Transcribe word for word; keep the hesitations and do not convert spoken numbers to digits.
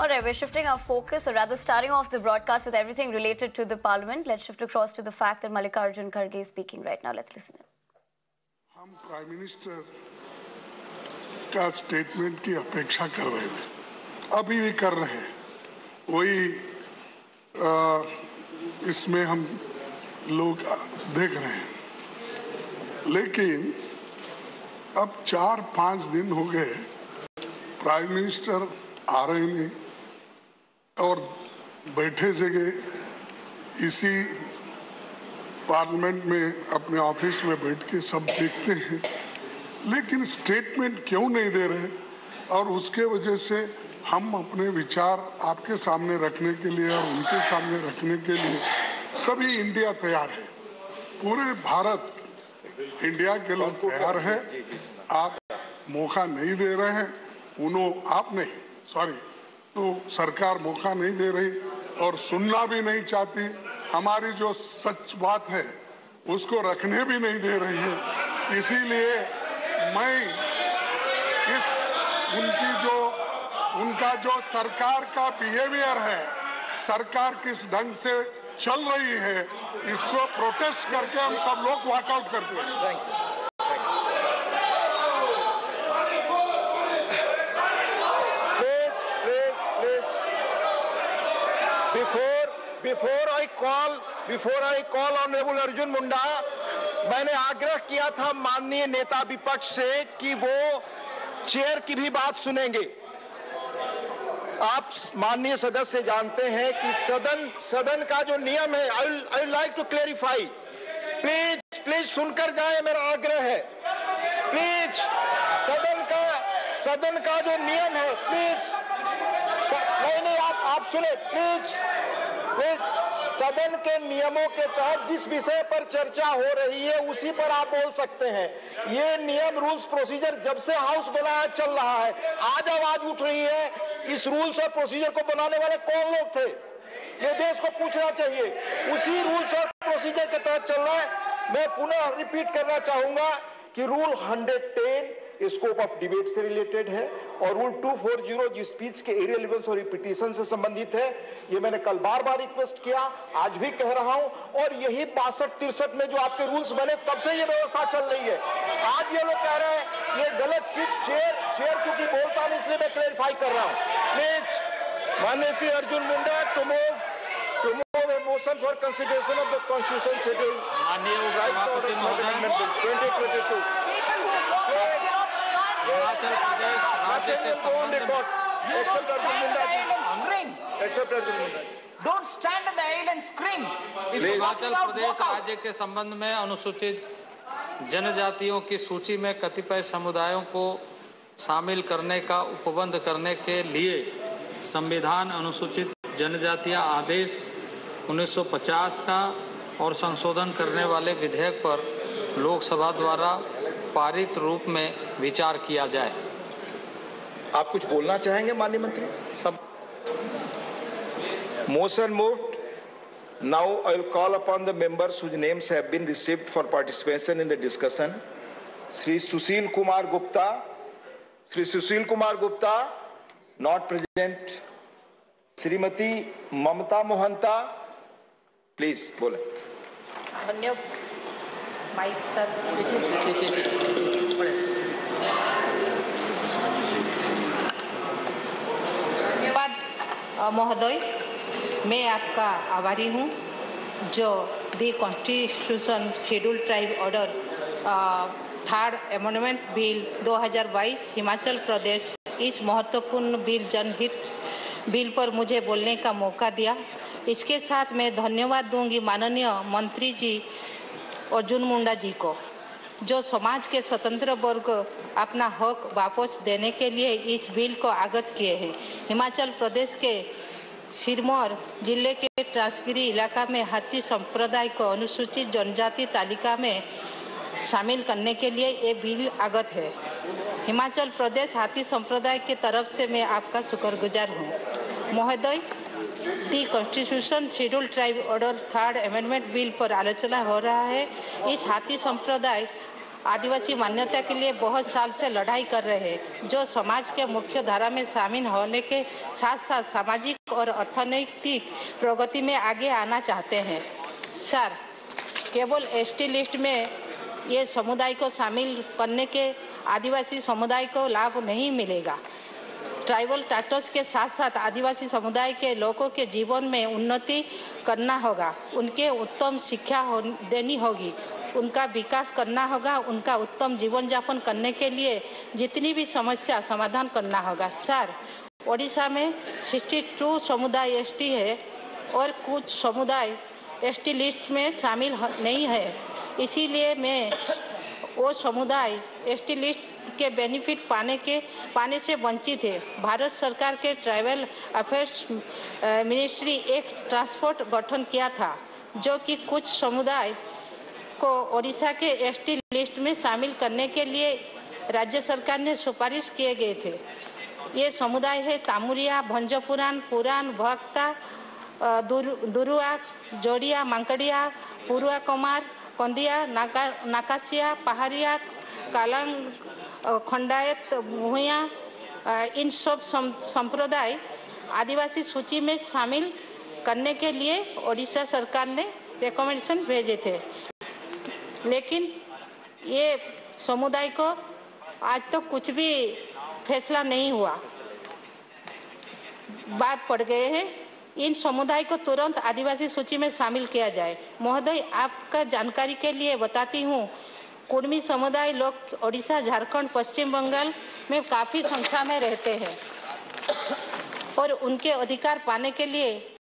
All right, we're shifting our focus, or rather starting off the broadcast with everything related to the parliament. Let's shift across to the fact that Mallikarjun Kharge is speaking right now. Let's listen in. हम prime minister का statement की अपेक्षा कर रहे थे, अभी भी कर रहे हैं। वही इसमें हम लोग देख रहे हैं, लेकिन अब चार पाँच दिन हो गए प्राइम मिनिस्टर आ रहे नहीं और बैठे जगह इसी पार्लियामेंट में अपने ऑफिस में बैठ के सब देखते हैं, लेकिन स्टेटमेंट क्यों नहीं दे रहे। और उसके वजह से हम अपने विचार आपके सामने रखने के लिए और उनके सामने रखने के लिए सभी इंडिया तैयार है, पूरे भारत इंडिया के लोग तैयार है। आप मौका नहीं दे रहे हैं, उन्होंने आप नहीं सॉरी तो सरकार मौका नहीं दे रही और सुनना भी नहीं चाहती, हमारी जो सच बात है उसको रखने भी नहीं दे रही है। इसीलिए मैं इस उनकी जो उनका जो सरकार का बिहेवियर है, सरकार किस ढंग से चल रही है, इसको प्रोटेस्ट करके हम सब लोग वॉकआउट करते हैं। Before, before I call, before I call Honorable Arjun Munda, मैंने आग्रह किया था माननीय नेता विपक्ष से कि वो चेयर की भी बात सुनेंगे। आप माननीय सदस्य जानते हैं कि सदन सदन का जो नियम है, I will, I would like to clarify, please, please सुनकर जाए, मेरा आग्रह है। Please, सदन का सदन का जो नियम है, please, नहीं नहीं आप आप सुने प्लीज प्लीज सदन के नियमों के तहत जिस विषय पर चर्चा हो रही है उसी पर आप बोल सकते हैं। ये नियम रूल्स प्रोसीजर जब से हाउस बनाया चल रहा है, आज आवाज उठ रही है। इस रूल्स और प्रोसीजर को बनाने वाले कौन लोग थे, ये देश को पूछना चाहिए। उसी रूल्स और प्रोसीजर के तहत चल रहा है। मैं पुनः रिपीट करना चाहूंगा कि rule hundred ten scope of debate से रिलेटेड है और रूल टू फोर जीरो जो स्पीच के इररिलेवेंस और रिपीटेशन से संबंधित है। ये मैंने कल बार बार रिक्वेस्ट किया, आज भी कह रहा हूं, और यही बासठ तिरसठ में जो आपके रूल्स बने तब से ये व्यवस्था चल रही है। आज ये लोग कह रहे हैं ये गलत चीज, चेयर चेयर चूंकि बोलता नहीं इसलिए मैं क्लैरिफाई कर रहा हूं। प्लीज माननीय Shri Arjun Munda to move to move a motion for consideration of the constitution schedule twenty twenty two. Himachal Pradesh राज्य के संबंध में except except Arjun Munda don't stand the aisle and scream. Himachal Pradesh राज्य के संबंध में अनुसूचित जनजातियों की सूची में कतिपय समुदायों को शामिल करने का उपबंध करने के लिए संविधान अनुसूचित जनजातीय आदेश उन्नीस सौ पचास का और संशोधन करने वाले विधेयक पर लोकसभा द्वारा पारित रूप में विचार किया जाए। आप कुछ बोलना चाहेंगे माननीय मंत्री? सब motion moved. Now I will call upon the members whose names have been received for participation in the discussion. Shri Sushil Kumar Gupta, Shri Sushil Kumar Gupta not present. Shrimati Mamata Mohanta, please बोले। धन्यवाद माइक सर। धन्यवाद महोदय, मैं आपका आभारी हूँ जो the constitution schedule tribe order third amendment bill दो हज़ार बाईस हिमाचल प्रदेश इस महत्वपूर्ण बिल जनहित बिल पर मुझे बोलने का मौका दिया। इसके साथ मैं धन्यवाद दूंगी माननीय मंत्री जी अर्जुन मुंडा जी को जो समाज के स्वतंत्र वर्ग अपना हक वापस देने के लिए इस बिल को आगत किए हैं। हिमाचल प्रदेश के सिरमौर जिले के ट्रांसगिरी इलाका में हाथी संप्रदाय को अनुसूचित जनजाति तालिका में शामिल करने के लिए ये बिल आगत है। हिमाचल प्रदेश हाथी संप्रदाय की तरफ से मैं आपका शुक्रगुजार हूँ। महोदय, the constitution schedule tribe order third amendment bill पर आलोचना हो रहा है। इस हाथी संप्रदाय आदिवासी मान्यता के लिए बहुत साल से लड़ाई कर रहे हैं, जो समाज के मुख्य धारा में शामिल होने के साथ साथ सामाजिक और अर्थनैतिक प्रगति में आगे आना चाहते हैं। सर, केवल एसटी लिस्ट में ये समुदाय को शामिल करने के आदिवासी समुदाय को लाभ नहीं मिलेगा। ट्राइबल टैक्टर्स के साथ साथ आदिवासी समुदाय के लोगों के जीवन में उन्नति करना होगा, उनके उत्तम शिक्षा हो, देनी होगी, उनका विकास करना होगा, उनका उत्तम जीवन यापन करने के लिए जितनी भी समस्या समाधान करना होगा। सर, ओडिशा में बासठ समुदाय एसटी है और कुछ समुदाय एसटी लिस्ट में शामिल नहीं है, इसीलिए मैं वो समुदाय एसटी लिस्ट के बेनिफिट पाने के पाने से वंचित है। भारत सरकार के ट्राइबल अफेयर्स मिनिस्ट्री एक टास्क फोर्स गठन किया था, जो कि कुछ समुदाय को ओडिशा के एसटी लिस्ट में शामिल करने के लिए राज्य सरकार ने सिफारिश किए गए थे। ये समुदाय है तामुरिया, भंजपुरान, पुरान, भक्ता, दुरुआ, जोड़िया, मांकड़िया, पुरुआ कुमार, कंदिया, नाका, नाकासिया, पहाड़िया, कालंग, खंडायत, भूया। इन सब संप्रदाय आदिवासी सूची में शामिल करने के लिए ओडिशा सरकार ने रिकमेंडेशन भेजे थे, लेकिन ये समुदाय को आज तक तो कुछ भी फैसला नहीं हुआ। बात पड़ गए हैं इन समुदाय को तुरंत आदिवासी सूची में शामिल किया जाए। महोदय, आपका जानकारी के लिए बताती हूँ, कुर्मी समुदाय लोग ओडिशा, झारखंड, पश्चिम बंगाल में काफ़ी संख्या में रहते हैं और उनके अधिकार पाने के लिए